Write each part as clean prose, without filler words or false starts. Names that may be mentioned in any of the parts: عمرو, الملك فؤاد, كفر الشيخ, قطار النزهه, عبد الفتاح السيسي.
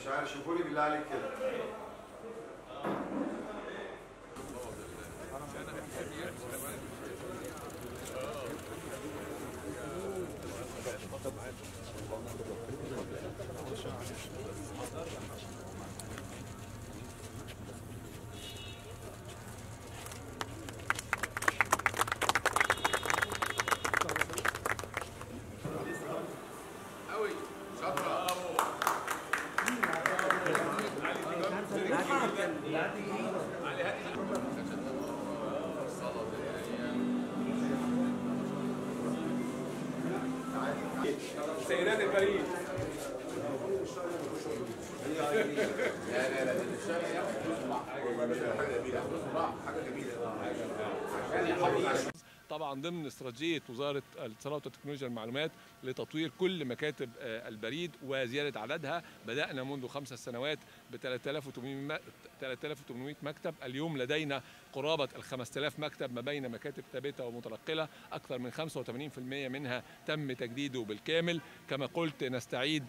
مش عارف، شوفوا لي بالله عليك كده. طبعا ضمن استراتيجيه وزاره الاتصالات وتكنولوجيا المعلومات لتطوير كل مكاتب البريد وزياده عددها، بدانا منذ 5 سنوات ب 3800 مكتب، اليوم لدينا قرابه ال 5000 مكتب ما بين مكاتب ثابته ومتنقله، اكثر من 85% منها تم تجديده بالكامل، كما قلت نستعيد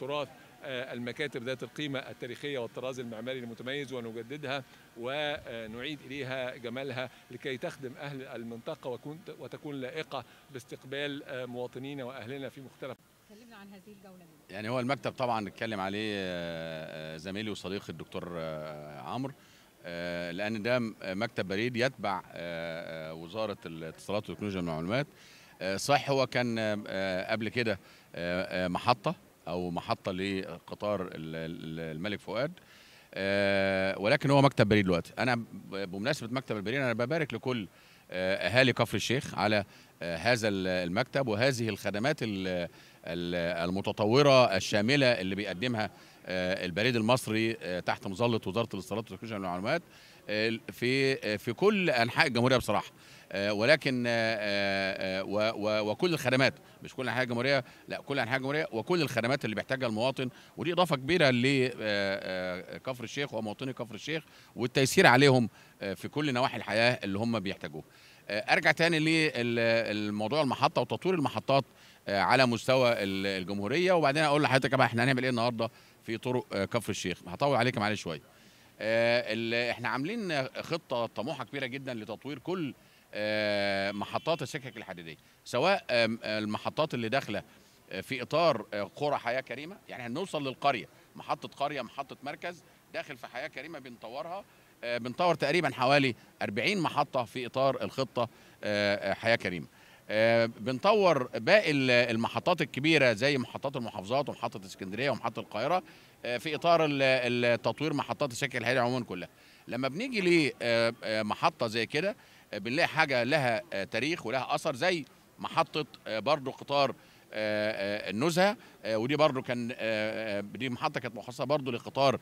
تراث المكاتب ذات القيمة التاريخية والطراز المعماري المتميز ونجددها ونعيد إليها جمالها لكي تخدم أهل المنطقة وتكون لائقة باستقبال مواطنينا وأهلنا في مختلف. تكلمنا عن هذه الجولة. يعني هو المكتب طبعا اتكلم عليه زميلي وصديقي الدكتور عمرو، لأن ده مكتب بريد يتبع وزارة الاتصالات وتكنولوجيا المعلومات. صح، هو كان قبل كده محطة لقطار الملك فؤاد، ولكن هو مكتب بريد دلوقتي. أنا بمناسبة مكتب البريد أنا ببارك لكل أهالي كفر الشيخ على هذا المكتب وهذه الخدمات المتطورة الشاملة اللي بيقدمها البريد المصري تحت مظلة وزارة الاتصالات وتكنولوجيا المعلومات في كل أنحاء الجمهورية بصراحة، ولكن وكل الخدمات، مش كل أنحاء الجمهورية، لا كل أنحاء الجمهورية وكل الخدمات اللي بيحتاجها المواطن، ودي إضافة كبيرة لكفر الشيخ ومواطني كفر الشيخ والتيسير عليهم في كل نواحي الحياة اللي هم بيحتاجوه. أرجع تاني للموضوع المحطة وتطوير المحطات على مستوى الجمهورية، وبعدين أقول لحضرتك بقى إحنا هنعمل إيه النهاردة في طرق كفر الشيخ. هطول عليكم عليه شوية. احنا عاملين خطة طموحة كبيرة جدا لتطوير كل محطات السكك الحديدية، سواء المحطات اللي داخلة في إطار قرى حياة كريمة، يعني هنوصل للقرية، محطة قرية، محطة مركز داخل في حياة كريمة بنطورها. بنطور تقريبا حوالي 40 محطة في إطار الخطة حياة كريمة. بنطور باقي المحطات الكبيرة زي محطات المحافظات ومحطة اسكندرية ومحطة القاهرة في إطار التطوير محطات السكك الحديدية عموما كلها. لما بنيجي لمحطة زي كده بنلاقي حاجة لها تاريخ ولها أثر، زي محطة برضو قطار النزهه، ودي برضو دي محطة كانت مخصصة برضو لقطار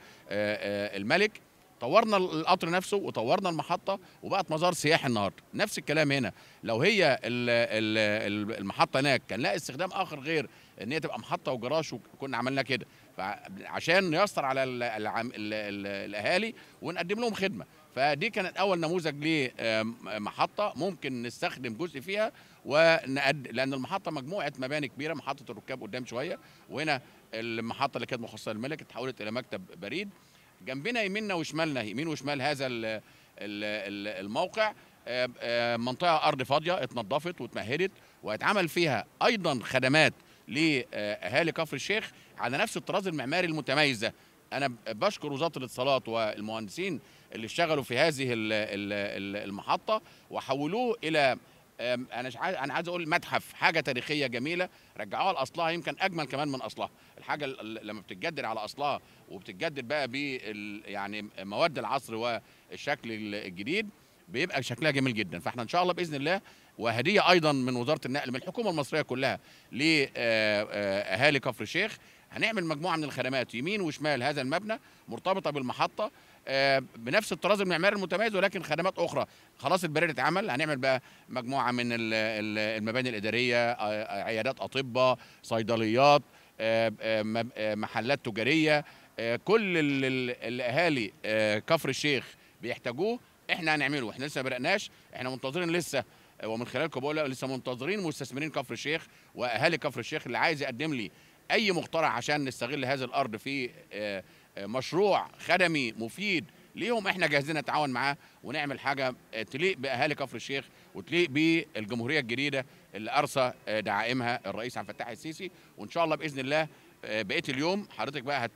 الملك. طورنا القطر نفسه وطورنا المحطة وبقت مزار سياحي النهارده. نفس الكلام هنا، لو هي المحطة هناك كان لها استخدام آخر غير إن هي تبقى محطة وجراش، وكنا عملنا كده عشان نيسر على الأهالي ونقدم لهم خدمة. فدي كانت أول نموذج لمحطة ممكن نستخدم جزء فيها لأن المحطة مجموعة مباني كبيرة، محطة الركاب قدام شوية، وهنا المحطة اللي كانت مخصصة للملك اتحولت إلى مكتب بريد. جنبنا يميننا وشمالنا، يمين وشمال هذا الموقع منطقة أرض فاضية اتنظفت واتمهدت وهيتعمل فيها أيضا خدمات لأهالي كفر الشيخ على نفس الطراز المعماري المتميز ده. أنا بشكر وزارة الاتصالات والمهندسين اللي اشتغلوا في هذه المحطة وحولوه إلى أنا عايز أقول متحف، حاجة تاريخية جميلة، رجعوها لأصلها، يمكن أجمل كمان من أصلها. الحاجة لما بتتجدد على أصلها وبتتجدد بقى يعني مواد العصر والشكل الجديد بيبقى شكلها جميل جدا. فإحنا إن شاء الله بإذن الله، وهدية أيضا من وزارة النقل من الحكومة المصرية كلها لأهالي كفر الشيخ، هنعمل مجموعة من الخدمات يمين وشمال هذا المبنى مرتبطة بالمحطة بنفس الطراز المعماري المتميز، ولكن خدمات أخرى. خلاص البريد اتعمل، هنعمل بقى مجموعة من المباني الإدارية، عيادات أطباء، صيدليات، محلات تجارية، كل الأهالي كفر الشيخ بيحتاجوه احنا هنعمله. احنا لسه ما بدأناش، احنا منتظرين لسه، ومن خلالكم بقول لسه منتظرين مستثمرين كفر الشيخ وأهالي كفر الشيخ اللي عايز يقدم لي أي مقترح عشان نستغل هذه الأرض في مشروع خدمي مفيد ليهم، احنا جاهزين نتعاون معاه ونعمل حاجة تليق بأهالي كفر الشيخ وتليق بالجمهورية الجديدة اللي أرسى دعائمها الرئيس عبد الفتاح السيسي. وإن شاء الله بإذن الله بقيت اليوم حضرتك بقى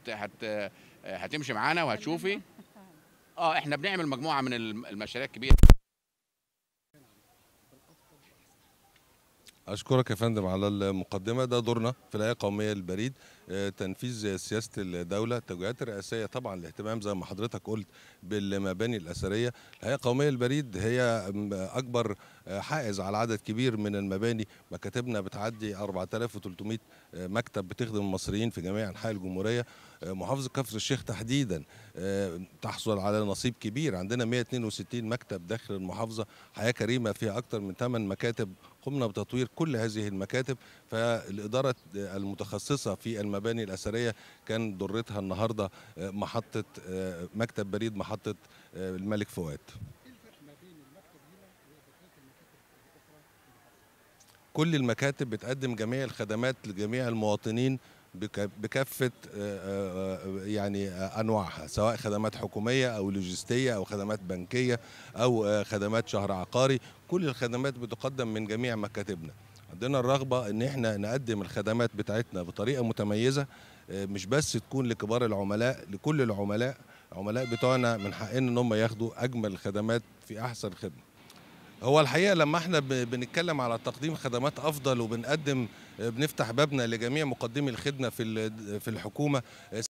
هتمشي معانا وهتشوفي. احنا بنعمل مجموعة من المشاريع الكبيرة. أشكرك يا فندم على المقدمة. ده دورنا في الهيئة القومية للبريد، تنفيذ سياسة الدولة، التوجيهات الرئاسية، طبعا الاهتمام زي ما حضرتك قلت بالمباني الأثرية. الهيئة القومية للبريد هي أكبر حائز على عدد كبير من المباني، مكاتبنا بتعدي 4300 مكتب بتخدم المصريين في جميع أنحاء الجمهورية. محافظة كفر الشيخ تحديدا تحصل على نصيب كبير، عندنا 162 مكتب داخل المحافظة، حياة كريمة فيها أكثر من 8 مكاتب، قمنا بتطوير كل هذه المكاتب. فالإدارة المتخصصة في المباني الأثرية كان ضرتها النهاردة محطة مكتب بريد، محطة الملك فؤاد. كل المكاتب بتقدم جميع الخدمات لجميع المواطنين بكافة يعني أنواعها، سواء خدمات حكومية أو لوجستية أو خدمات بنكية أو خدمات شهر عقاري، كل الخدمات بتقدم من جميع مكاتبنا. عندنا الرغبة إن احنا نقدم الخدمات بتاعتنا بطريقة متميزة، مش بس تكون لكبار العملاء، لكل العملاء بتوعنا من حقنا إن هم ياخدوا أجمل الخدمات في أحسن خدمة. هو الحقيقة لما احنا بنتكلم على تقديم خدمات أفضل وبنقدم بنفتح بابنا لجميع مقدمي الخدمة في الحكومة.